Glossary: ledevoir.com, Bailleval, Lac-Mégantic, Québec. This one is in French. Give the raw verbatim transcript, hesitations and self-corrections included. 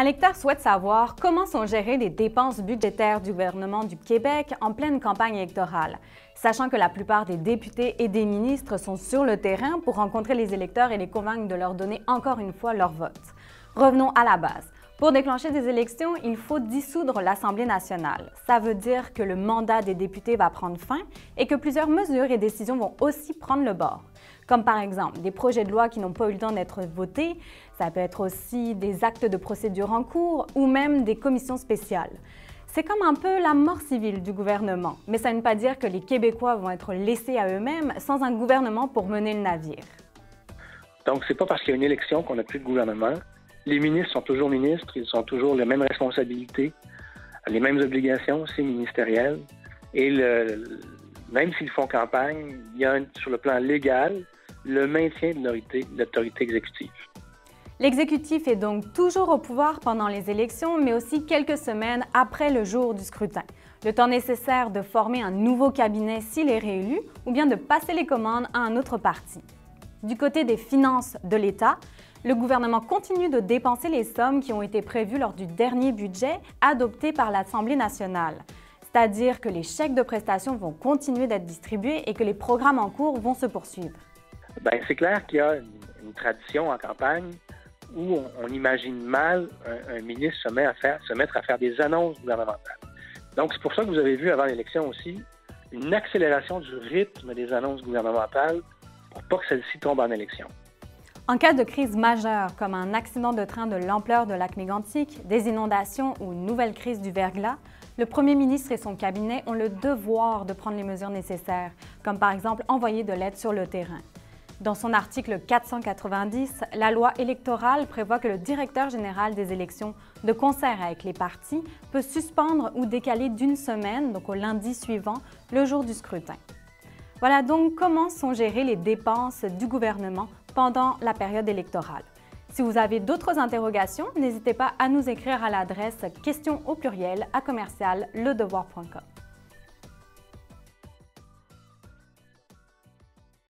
Un lecteur souhaite savoir comment sont gérées les dépenses budgétaires du gouvernement du Québec en pleine campagne électorale, sachant que la plupart des députés et des ministres sont sur le terrain pour rencontrer les électeurs et les convaincre de leur donner encore une fois leur vote. Revenons à la base. Pour déclencher des élections, il faut dissoudre l'Assemblée nationale. Ça veut dire que le mandat des députés va prendre fin et que plusieurs mesures et décisions vont aussi prendre le bord. Comme par exemple des projets de loi qui n'ont pas eu le temps d'être votés, ça peut être aussi des actes de procédure en cours ou même des commissions spéciales. C'est comme un peu la mort civile du gouvernement, mais ça ne veut pas dire que les Québécois vont être laissés à eux-mêmes sans un gouvernement pour mener le navire. Donc c'est pas parce qu'il y a une élection qu'on n'a plus de gouvernement. Les ministres sont toujours ministres, ils ont toujours les mêmes responsabilités, les mêmes obligations, c'est ministériel. Et le, même s'ils font campagne, il y a un, sur le plan légal, le maintien de l'autorité exécutive. L'exécutif est donc toujours au pouvoir pendant les élections, mais aussi quelques semaines après le jour du scrutin. Le temps nécessaire de former un nouveau cabinet s'il est réélu, ou bien de passer les commandes à un autre parti. Du côté des finances de l'État, le gouvernement continue de dépenser les sommes qui ont été prévues lors du dernier budget adopté par l'Assemblée nationale. C'est-à-dire que les chèques de prestations vont continuer d'être distribués et que les programmes en cours vont se poursuivre. Bien, c'est clair qu'il y a une tradition en campagne où on, on imagine mal un, un ministre se, met à faire, se mettre à faire des annonces gouvernementales. Donc, c'est pour ça que vous avez vu avant l'élection aussi une accélération du rythme des annonces gouvernementales pour pas que celle-ci tombe en élection. En cas de crise majeure, comme un accident de train de l'ampleur de Lac-Mégantic, des inondations ou une nouvelle crise du verglas, le premier ministre et son cabinet ont le devoir de prendre les mesures nécessaires, comme par exemple envoyer de l'aide sur le terrain. Dans son article quatre cent quatre-vingt-dix, la loi électorale prévoit que le directeur général des élections, de concert avec les partis, peut suspendre ou décaler d'une semaine, donc au lundi suivant, le jour du scrutin. Voilà donc comment sont gérées les dépenses du gouvernement pendant la période électorale. Si vous avez d'autres interrogations, n'hésitez pas à nous écrire à l'adresse questions au pluriel à commercial ledevoir point com.